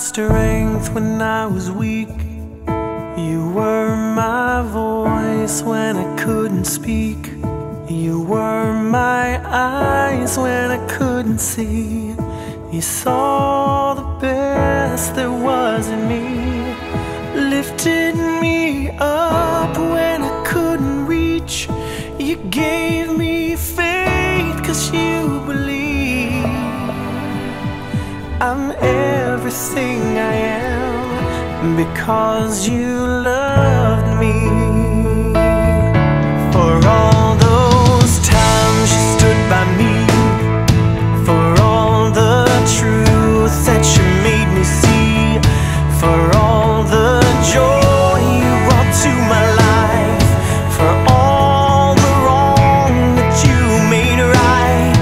strength when I was weak. You were my voice when I couldn't speak. You were my eyes when I couldn't see. You saw the best there was in me. Lifted me up when I couldn't reach. You gave me faith 'cause you believe. I'm everything I am because you loved me. For all those times you stood by me, for all the truth that you made me see, for all the joy you brought to my life, for all the wrong that you made right,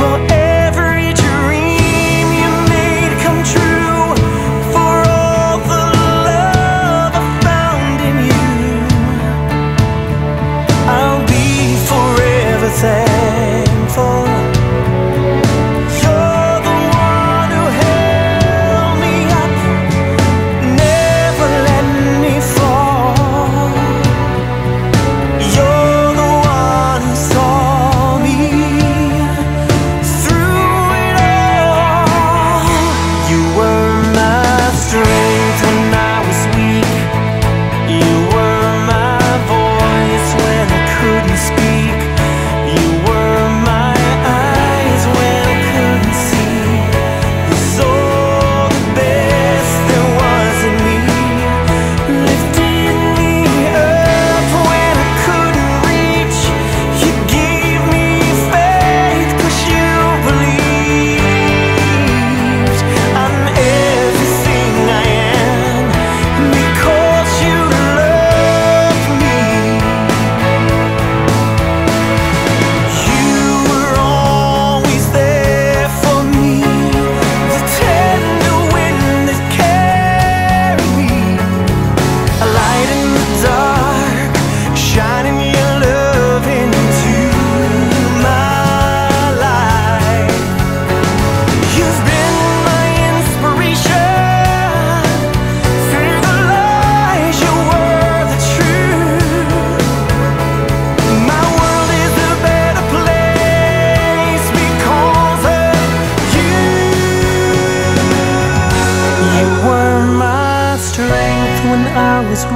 for every dream you made come true, for all the love I found in you. I'll be forever thankful.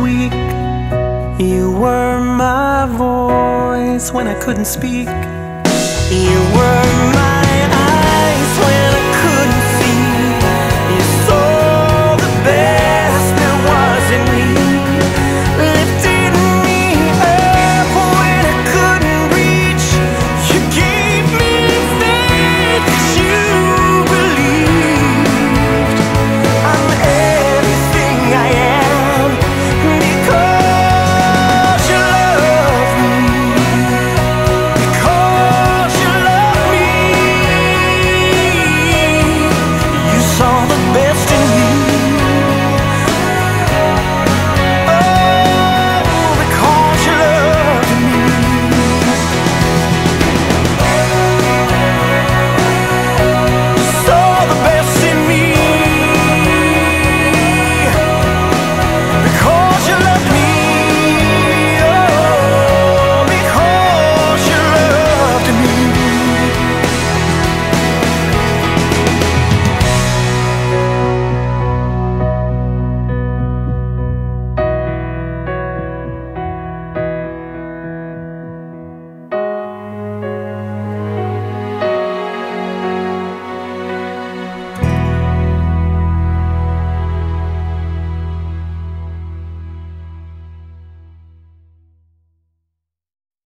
Weak. You were my voice when I couldn't speak. You were my